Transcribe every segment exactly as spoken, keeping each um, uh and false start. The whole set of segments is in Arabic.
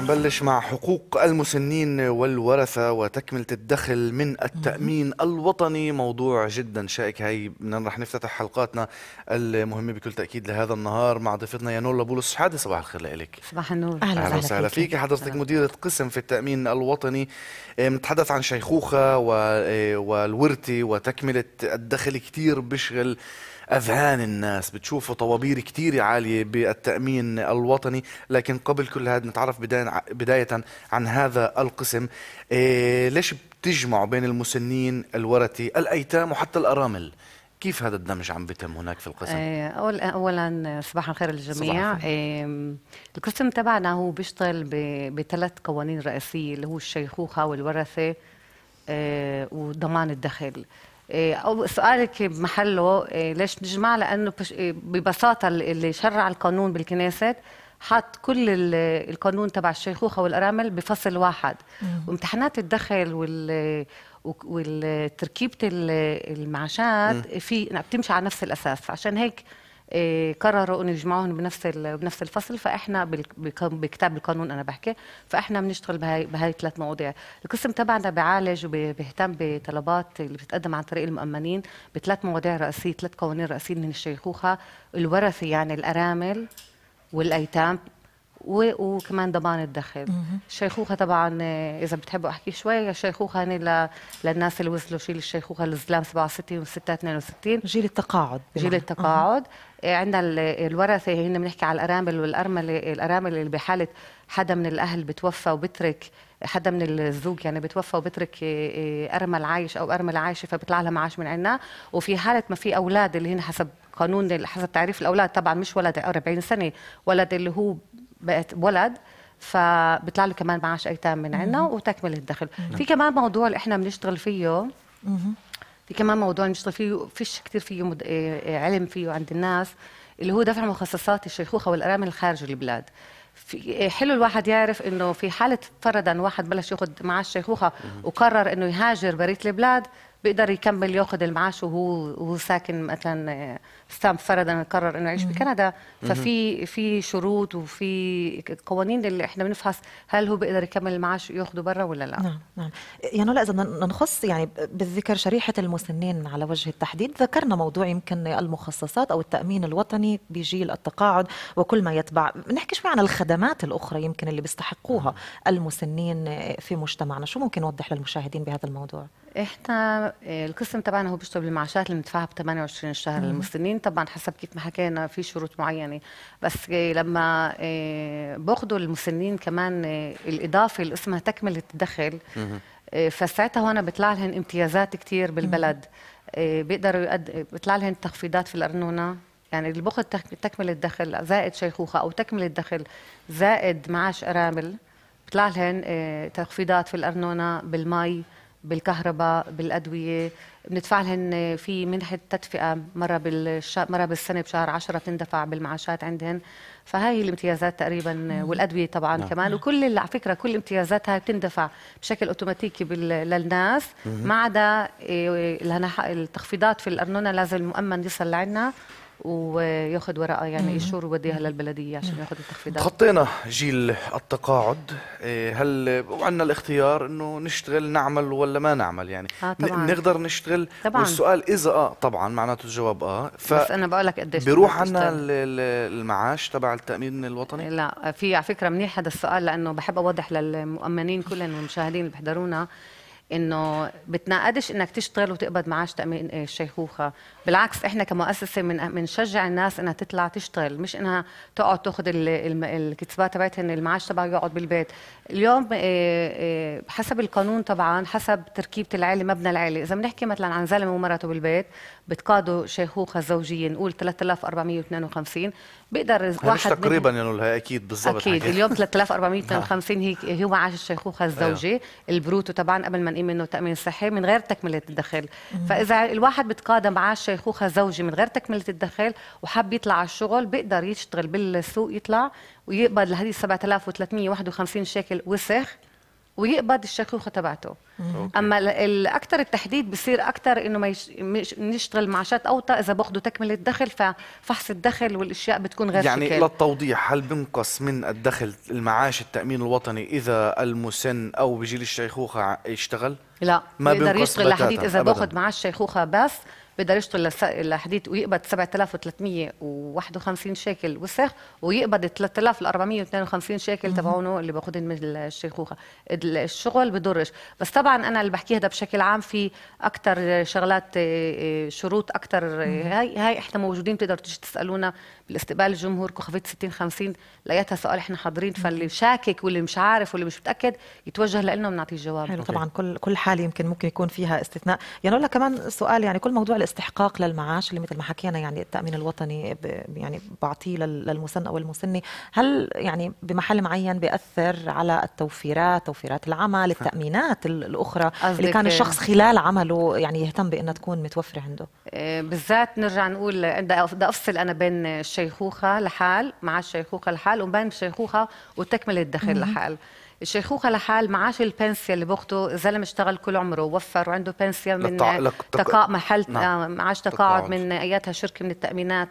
ماشي، بنبلش مع حقوق المسنين والورثة وتكملة الدخل من التأمين الوطني. موضوع جدا شائك، هي رح نفتتح حلقاتنا المهمة بكل تأكيد لهذا النهار مع ضيفتنا يانولا بولس شحادة. صباح الخير لك. صباح النور. أهلا وسهلا فيك حضرتك، مديرة قسم في التأمين الوطني. نتحدث عن شيخوخة والورثة وتكملة الدخل، كتير بشغل أذهان الناس، بتشوفوا طوابير كتير عالية بالتأمين الوطني، لكن قبل كل هذا نتعرف بداية عن هذا القسم. إيه ليش بتجمعوا بين المسنين، الورثة، الأيتام وحتى الأرامل؟ كيف هذا الدمج عم بيتم هناك في القسم؟ أولا, أولاً صباح الخير للجميع. القسم تبعنا هو بيشتغل بثلاث قوانين رئيسية، اللي هو الشيخوخة والورثة وضمان الدخل. أو سؤالك بمحله، ليش نجمع؟ لأنه ببساطة اللي شرع القانون بالكنيسة حط كل القانون تبع الشيخوخة والأرامل بفصل واحد، وامتحانات الدخل وال والتركيبة المعاشات في بتمشي على نفس الأساس. عشان هيك قرروا إنه يجمعوهم بنفس بنفس الفصل. فإحنا بكتاب القانون أنا بحكي، فإحنا بنشتغل بهاي بهاي الثلاث مواضيع. القسم تبعنا بعالج وبيهتم بطلبات اللي بتتقدم عن طريق المؤمنين بثلاث مواضيع رئيسية، ثلاث قوانين رئيسية من الشيخوخة، الورثة يعني الأرامل والأيتام، وكمان ضمان الدخل. الشيخوخة طبعا إذا بتحبوا أحكي شوي، الشيخوخة يعني للناس اللي وصلوا جيل الشيخوخة، الزلام سبعة وستين والستات اثنين وستين، جيل التقاعد. جيل التقاعد. عندنا الورثة هنا بنحكي على الأرامل والأرملة. الأرامل اللي بحالة حدا من الأهل بتوفى وبترك حدا من الزوج، يعني بتوفى وبترك أرمل عايش أو أرمل عايشة، فبيطلع لها معاش من عنا. وفي حالة ما في أولاد، اللي هنا حسب قانون حسب تعريف الأولاد طبعا، مش ولد أربعين سنة، ولد اللي هو بقت ولد، فبيطلع له كمان معاش أيتام من عنا وتكمل الدخل. مم. في كمان موضوع اللي احنا بنشتغل فيه، مم. في كمان موضوع بنشتغل فيه فيش كثير فيه مد... علم فيه عند الناس، اللي هو دفع مخصصات الشيخوخة والأرامل خارج البلاد. في حلو الواحد يعرف انه في حالة فرضا واحد بلش ياخذ معاش شيخوخة وقرر انه يهاجر بريت البلاد، بيقدر يكمل ياخذ المعاش وهو وهو ساكن مثلا ستامب، فرضا قرر انه يعيش بكندا. ففي في شروط وفي قوانين اللي احنا بنفحص هل هو بيقدر يكمل المعاش ياخذه برا ولا لا. نعم نعم. يعني لا، اذا نخص يعني بالذكر شريحه المسنين على وجه التحديد، ذكرنا موضوع يمكن المخصصات او التامين الوطني بجيل التقاعد وكل ما يتبع. بنحكي شوي عن الخدمات الاخرى يمكن اللي بيستحقوها المسنين في مجتمعنا، شو ممكن نوضح للمشاهدين بهذا الموضوع؟ احنا القسم تبعنا هو بيشتغل بالمعاشات اللي بندفعها ب ثمانية وعشرين الشهر للمسنين، طبعا حسب كيف ما حكينا في شروط معينه، بس لما باخذوا المسنين كمان الاضافه اللي اسمها تكمله الدخل، فساعتها هون بيطلع لهم امتيازات كثير بالبلد، بيقدروا بيطلع لهم تخفيضات في الارنونه. يعني اللي باخذ تكمله الدخل زائد شيخوخه او تكمله الدخل زائد معاش ارامل، بيطلع لهم تخفيضات في الارنونه، بالمي، بالكهرباء، بالادويه. بندفع لهن في منحه تدفئه مره بالش... مره بالسنه بشهر عشرة بتندفع بالمعاشات عندهن. فهاي الامتيازات تقريبا، والادويه طبعا لا. كمان لا. وكل على فكره كل الامتيازات هاي بتندفع بشكل اوتوماتيكي بال... للناس، ما عدا التخفيضات في الارنونه لازم المؤمن يصل لعنا وياخذ ورقه يعني يشور ويوديها للبلديه عشان ياخذ التخفيضات. خطينا جيل التقاعد، هل عندنا الاختيار انه نشتغل نعمل ولا ما نعمل؟ يعني آه نقدر نشتغل طبعاً. والسؤال اذا اه طبعا معناته الجواب اه، ف بس انا بقول لك قديش بيروح عنا المعاش تبع التامين الوطني؟ لا، في على فكره منيح هذا السؤال، لانه بحب اوضح للمؤمنين كلهم والمشاهدين اللي بيحضرونا انه بتناقضش انك تشتغل وتقبض معاش تامين الشيخوخه. بالعكس احنا كمؤسسه بنشجع الناس انها تطلع تشتغل، مش انها تقعد تاخذ الكتسبات تبعتها، المعاش تبعها يقعد بالبيت. اليوم حسب القانون طبعا حسب تركيبه العائله، مبنى العائله، اذا بنحكي مثلا عن زلمه ومراته بالبيت بتقاضوا شيخوخه زوجيه نقول ثلاثة آلاف وأربعمئة واثنين وخمسين، بيقدر واحد تقريبا يعني اكيد بالضبط اكيد حاجة. اليوم ثلاثة آلاف وأربعمئة واثنين وخمسين هيك هو معاش الشيخوخه الزوجي. أيوه. البروتو طبعا قبل ما نقيم منه تامين صحي من غير تكمله الدخل. مم. فاذا الواحد بتقاضى معاش شيخوخه زوجي من غير تكمله الدخل وحب يطلع على الشغل، بيقدر يشتغل بالسوق يطلع ويقبض لهذه سبعة آلاف وثلاثمئة وواحد وخمسين شيكل وسخ ويقبض الشيخوخه تبعته. اما الاكثر التحديد بصير اكثر انه ما نشتغل معاشات اوطى اذا باخذوا تكمله الدخل، ففحص الدخل والاشياء بتكون غير يعني شكل. للتوضيح، هل بنقص من الدخل المعاش التامين الوطني اذا المسن او بجيل الشيخوخه يشتغل؟ لا، ما بيقدر يشتغل لحديث. اذا باخذ معاش الشيخوخه بس بيقدر يشتغل لحديث ويقبض سبعة آلاف وثلاثمئة وواحد وخمسين شيكل وسخ، ويقبض ثلاثة آلاف وأربعمئة واثنين وخمسين شيكل تبعونه اللي باخذهم من الشيخوخه. الشغل بضرش، بس طبعا انا اللي بحكي هذا بشكل عام، في اكثر شغلات شروط اكثر. هاي هاي احنا موجودين، بتقدروا تيجي تسالونا بالاستقبال الجمهور كوخفيت ستين خمسين، لقيتها سؤال احنا حاضرين، فاللي شاكك واللي مش عارف واللي مش متاكد يتوجه لنا وبنعطيه الجواب. حلو. طبعا كل كل حاله يمكن ممكن يكون فيها استثناء. يانولا كمان سؤال، يعني كل موضوع الاستحقاق للمعاش اللي مثل ما حكينا يعني التامين الوطني يعني بعطيه للمسن او المسنه، هل يعني بمحل معين بياثر على التوفيرات، توفيرات العمل، التامينات الاخرى اللي كان الشخص خلال عمله يعني يهتم بانها تكون متوفره عنده؟ بالذات نرجع نقول بدي افصل انا بين الشيخوخه لحال، معاش الشيخوخه لحال، وبين الشيخوخه وتكمله الدخل لحال. الشيخوخه لحال، معاش البنسيه اللي باخده زلم اشتغل كل عمره ووفر وعنده بنسيه من لتع... لك... تقا... محل نعم. معاش تقاعد من اياتها شركه من التامينات،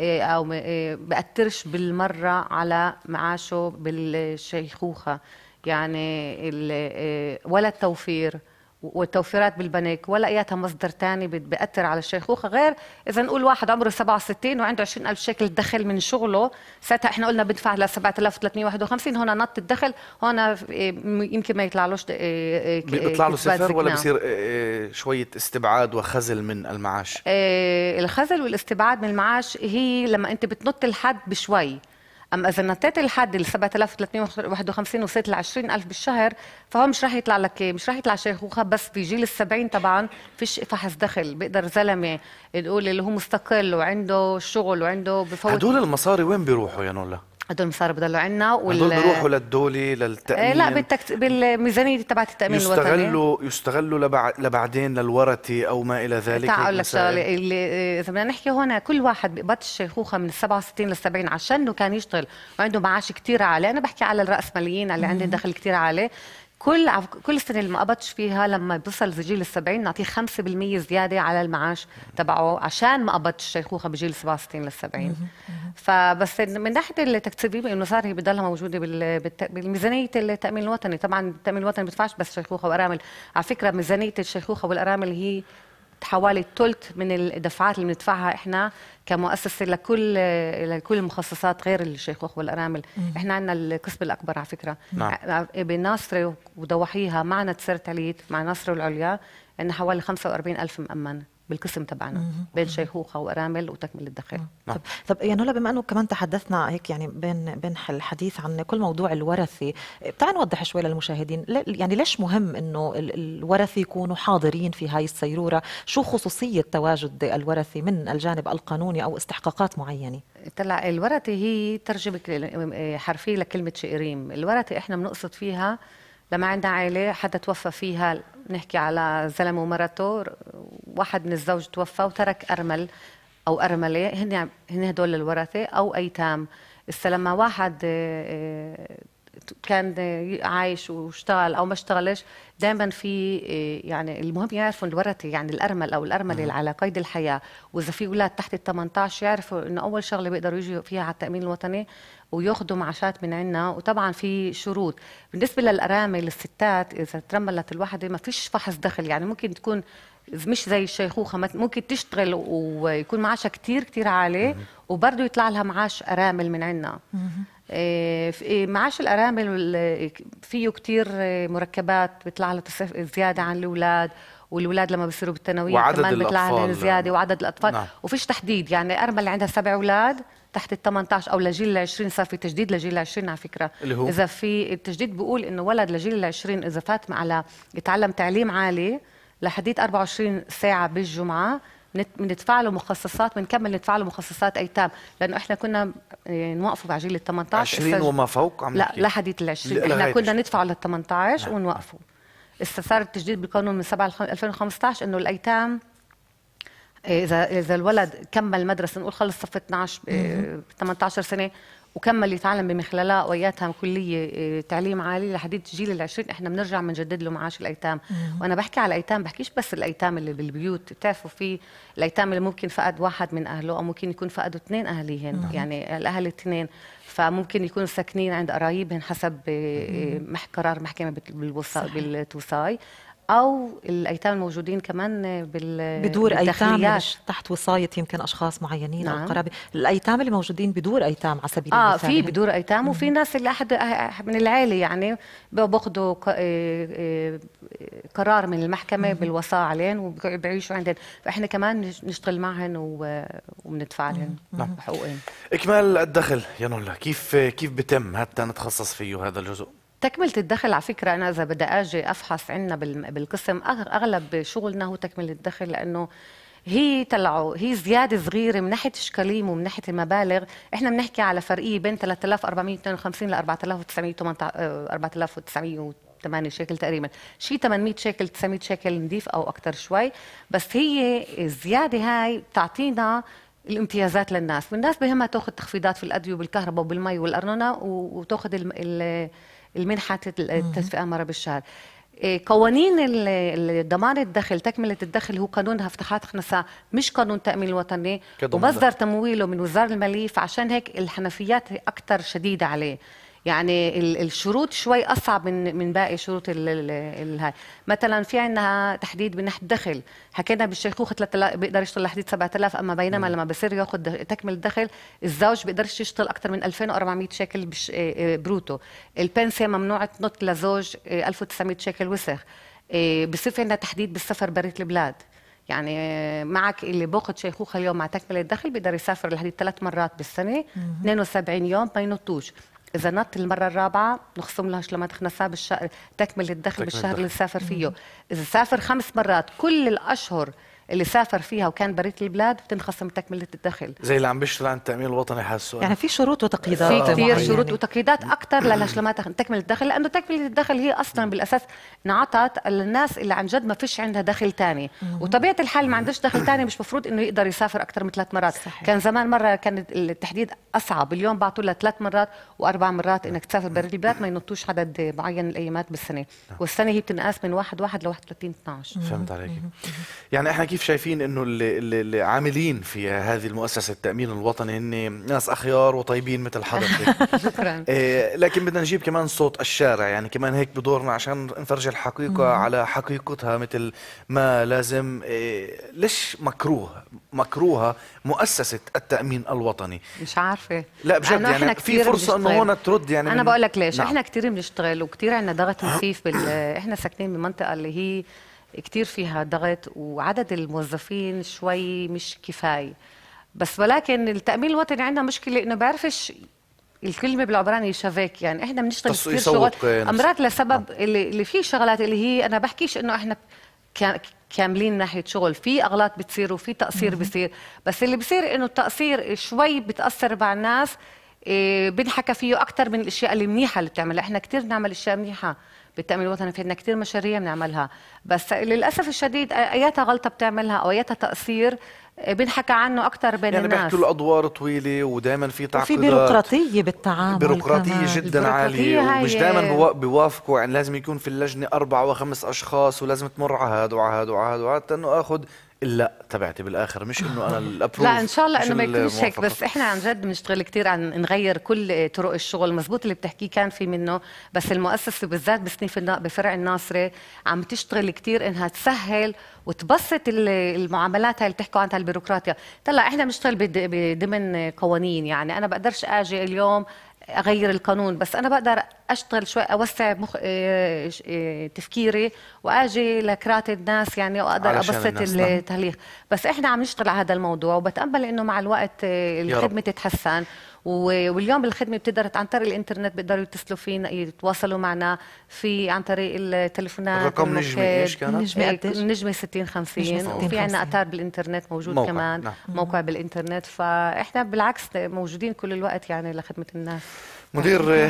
او بأثرش بالمره على معاشه بالشيخوخه، يعني ولا التوفير والتوفيرات بالبنك ولا اياتها مصدر ثاني بيأثر على الشيخوخه، غير اذا نقول واحد عمره سبعة وستين وعنده عشرين ألف شيكل دخل من شغله، ساعتها احنا قلنا بدفع ل سبعة آلاف وثلاثمئة وواحد وخمسين، هون نط الدخل، هون يمكن ما يطلعلوش، بيطلع له صفر ولا بصير شويه استبعاد وخزل من المعاش. الخزل والاستبعاد من المعاش هي لما انت بتنط الحد بشوي. اما اذا نطيت الحد ال سبعة آلاف وثلاثمئة وواحد وخمسين وصلت ل عشرين ألف بالشهر، فهو مش راح يطلع لك، مش راح يطلع شيخوخه. بس في جيل السبعين طبعا فيش فحص دخل، بيقدر زلمه نقول اللي هو مستقل وعنده شغل وعنده بفوت. هدول المصاري وين بيروحوا يانولا؟ هدول المصاري بضلوا عندنا، وال هدول بيروحوا للدوله للتامين؟ آه لا، بالتكت... بالميزانيه تبعت التامين الوطني. يستغلوا يستغلوا لبع... لبعدين للورثه او ما الى ذلك. تعال اقول لك شغله، اللي اذا بدنا نحكي هون، كل واحد بقبض الشيخوخه من سبعة وستين ل سبعين عشان انه كان يشتغل وعنده معاش كثير عالي، انا بحكي على الراسماليين اللي عندهم دخل كثير عالي، كل كل سنه اللي ما قبضش فيها لما بيوصل لجيل السبعين نعطيه خمسة بالمئة زياده على المعاش تبعه عشان ما قبضش الشيخوخه بجيل سبعة وستين لل70. فبس من ناحيه التكتيبيه انه صار هي بتضلها موجوده بالميزانيه التامين الوطني. طبعا التامين الوطني ما بيدفعش بس شيخوخه وارامل، على فكره ميزانيه الشيخوخه والارامل هي حوالي ثلث من الدفعات اللي بندفعها احنا كمؤسسه لكل لكل المخصصات غير الشيخوخ والارامل. احنا عندنا القسم الاكبر على فكره، نعم. بناصره وضواحيها معنا تسير تعليت مع ناصره العليا، عندنا حوالي خمسة وأربعين ألف مأمن بالقسم تبعنا بين شيخوخه وارامل وتكمله الدخل. طب طب يانولا، بما انه كمان تحدثنا هيك يعني بين بين الحديث عن كل موضوع الورثه، بتاع نوضح شوي للمشاهدين يعني ليش مهم انه الورثه يكونوا حاضرين في هاي السيروره، شو خصوصيه تواجد الورثه من الجانب القانوني او استحقاقات معينه؟ طلع الورثه هي ترجمه حرفيه لكلمه شئريم. الورثه احنا بنقصد فيها لما عندنا عائله حدا توفى فيها، نحكي على زلمه ومرته، واحد من الزوج توفى وترك ارمل او ارمله، هن هن هدول الورثه او ايتام. لما واحد كان عايش واشتغل او ما اشتغلش، دائما في يعني المهم يعرفوا الورثه، يعني الارمل او الارمله على قيد الحياه، واذا في اولاد تحت ال ثمانية عشر يعرفوا انه اول شغله بيقدروا يجوا فيها على التامين الوطني وياخذوا معاشات من عندنا. وطبعا في شروط بالنسبه للارامل الستات، اذا ترملت الوحده ما فيش فحص دخل، يعني ممكن تكون مش زي الشيخوخه، ممكن تشتغل ويكون معاشها كثير كثير عالي وبرضه يطلع لها معاش ارامل من عندنا. معاش الارامل فيه كثير مركبات، بيطلع له زياده عن الاولاد، والولاد لما بيصيروا بالثانويه كمان بيطلع لهم زياده، وعدد الاطفال. نعم. وفيش تحديد، يعني ارمل عندها سبع اولاد تحت ال ثمانية عشر او لجيل العشرين، صار في تجديد لجيل العشرين على فكره، اللي هو اذا في التجديد بيقول انه ولد لجيل العشرين اذا فات على يتعلم تعليم عالي لحديت أربعة وعشرين ساعه بالجمعه بندفع له مخصصات، بنكمل ندفع له مخصصات ايتام، لانه احنا كنا نوقفه بعجيل ال ثمانية عشر عشرين وما فوق. عم لا لحديت ال عشرين احنا كنا ندفعه لل ثمانية عشر ونوقفه. صار التجديد بالقانون من سبعة ألفين وخمسة عشر انه الايتام اذا اذا الولد كمل مدرسه، نقول خلص صف اثنعش ب ثمانية عشر سنه وكمل يتعلم من خلالها وياتها كليه تعليم عالي لحديد جيل العشرين. احنا بنرجع بنجدد له معاش الايتام. وانا بحكي على الايتام بحكيش بس الايتام اللي بالبيوت، بتعرفوا في الايتام اللي ممكن فقد واحد من اهله او ممكن يكون فقدوا اثنين اهاليهن، يعني الاهل الاثنين، فممكن يكونوا ساكنين عند قرايبهم حسب قرار محكمه بالوصاية بالتوصاي، أو الأيتام الموجودين كمان بال بدور أيتام تحت وصاية يمكن أشخاص معينين. نعم. أو قرابة الأيتام اللي موجودين بدور أيتام على سبيل المثال. آه في بدور أيتام وفي ناس اللي أحد من العائلة يعني بياخذوا قرار من المحكمة بالوصاة عليهم وبيعيشوا عندهم، فإحنا كمان نشتغل معهم وبندفع لهم حقوقهم. إكمال الدخل يانولا، كيف كيف بتم حتى نتخصص فيه هذا الجزء؟ تكملة الدخل على فكرة أنا إذا بدي أجي أفحص عنا بالقسم أغلب شغلنا هو تكملة الدخل، لأنه هي طلعوا هي زيادة صغيرة من ناحية إشكاليم ومن ناحية المبالغ. إحنا بنحكي على فرقية بين ثلاثة آلاف وأربعمئة واثنين وخمسين ل أربعة آلاف وتسعمئة وثمانية شيكل تقريبا، شيء ثمانمئة شيكل تسعمئة شيكل نضيف أو أكثر شوي، بس هي الزيادة هاي بتعطينا الامتيازات للناس. والناس بهمها تاخذ تخفيضات في الأدوية والكهرباء والمي والأرنونة وتاخذ ال المنحة التدفئة مرة بالشهر. قوانين ضمان الدخل تكملة الدخل هو قانونها افتخارات خنساء، مش قانون التأمين الوطني ومصدر تمويله من وزارة المالية، فعشان هيك الحنفيات أكثر شديدة عليه، يعني الشروط شوي أصعب من من باقي شروط الهاي. مثلا في عندنا تحديد من ناحية الدخل، حكينا بالشيخوخة ثلاثة آلاف بيقدر يشتغل لحديد سبعة آلاف، أما بينما م. لما بصير ياخذ تكمل الدخل الزوج بيقدرش يشتغل أكثر من ألفين وأربعمئة شيكل بروتو، البنسية ممنوع تنط لزوج ألف وتسعمئة شيكل وسخ، بصير في عندنا تحديد بالسفر بريت البلاد، يعني معك اللي باخذ شيخوخة اليوم مع تكملة الدخل بيقدر يسافر لحديد ثلاث مرات بالسنة م. اثنين وسبعين يوم ما ينطوش. إذا نط المرة الرابعة نخصم لها لما تخنسها بالشهر تكمل الدخل بالشهر اللي سافر فيه. إذا سافر خمس مرات كل الأشهر اللي سافر فيها وكان بريت البلاد بتنخصم تكملة الدخل، زي اللي عم بيشتغل عن التأمين الوطني. حاسه يعني في شروط وتقييدات، في كثير شروط وتقييدات أكثر للهشلمات تكملة الدخل، لأنه تكملة الدخل هي أصلا بالأساس انعطت للناس اللي عن جد ما فيش عندها دخل ثاني، وطبيعة الحال ما عندهاش دخل ثاني مش مفروض إنه يقدر يسافر أكثر من ثلاث مرات. صحيح. كان زمان مرة كان التحديد أصعب، اليوم بعطوا لها ثلاث مرات وأربع مرات إنك تسافر بريت البلاد ما ينطوش عدد معين الأيامات بالسنة، والسنة هي بتنقاس من واحد واحد ل واحد وثلاثين اثنعش. فهمت عليك. يعني إحنا كيف شايفين انه اللي عاملين في هذه المؤسسه التامين الوطني هن ناس اخيار وطيبين مثل حضرتك. شكرا. إيه لكن بدنا نجيب كمان صوت الشارع، يعني كمان هيك بدورنا عشان نفرجي الحقيقه على حقيقتها مثل ما لازم. إيه ليش مكروه مكروهه مؤسسه التامين الوطني؟ مش عارفه. لا بجد يعني في فرصه انه هون ترد. يعني انا بقول لك ليش. نعم. احنا كثير بنشتغل وكثير عندنا ضغط مخيف بال... احنا ساكنين بمنطقه اللي هي كتير فيها ضغط وعدد الموظفين شوي مش كفاية، بس ولكن التأمين الوطني عندنا مشكلة إنه بعرفش الكلمة بالعبراني شباك، يعني إحنا بنشتغل كتير شغلات أمرات لسبب اللي, اللي فيه شغلات اللي هي أنا بحكيش إنه إحنا كاملين ناحية شغل، في أغلاط بتصير وفي تقصير بصير، بس اللي بصير إنه التقصير شوي بتأثر مع الناس. إيه بنحكى فيه أكتر من الأشياء اللي منيحة اللي بتعملها. إحنا كتير بنعمل أشياء منيحة بالتأمين الوطني، في عندنا كتير مشاريع بنعملها، بس للأسف الشديد أياتها غلطة بتعملها أو أياتها تقصير بنحكى عنه أكثر بين يعني الناس. يعني بيحكوا له أدوار طويلة ودائما في تعقيدات وفي بيروقراطية بالتعامل، بيروقراطية جدا عالية ومش دائما بيوافقوا، يعني لازم يكون في اللجنة أربع وخمس أشخاص ولازم تمر على هاد وعلى هاد وعلى هاد وعلى هاد لأنه آخذ لا تبعتي بالاخر، مش انه انا الابروف. لا ان شاء الله انه ما يكونش هيك، بس احنا عن جد بنشتغل كثير عن نغير كل طرق الشغل. مزبوط اللي بتحكيه كان في منه، بس المؤسسه بالذات بصنيف بفرع الناصري عم تشتغل كثير انها تسهل وتبسط المعاملات هاي اللي بتحكوا عنها البيروقراطيا. طلع احنا بنشتغل ضمن قوانين، يعني انا بقدرش اجي اليوم اغير القانون، بس انا بقدر اشتغل شوي اوسع مخ... إيه... إيه... تفكيري واجي لكرات الناس يعني، واقدر ابسط التهليخ. بس احنا عم نشتغل على هذا الموضوع وبتامل انه مع الوقت الخدمه تتحسن، واليوم الخدمه بتقدر عن طريق الانترنت بيقدروا يتصلوا فينا يتواصلوا معنا في عن طريق التليفونات. الرقم نجمه ايش كانت؟ نجمه قديش؟ نجمه ستين خمسين، وفي عندنا اثار بالانترنت موجود موقع. كمان نعم. موقع بالانترنت، فاحنا بالعكس موجودين كل الوقت يعني لخدمه الناس. مدير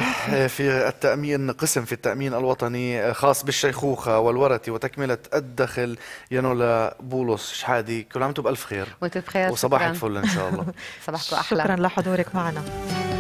في التأمين قسم في التأمين الوطني خاص بالشيخوخة والورثة وتكملة الدخل يانولا بولس شحادة، كل عام وانتم بألف خير. وانتم بخير وصباحك فل إن شاء الله. صباحكم أحلى. شكرا لحضورك معنا.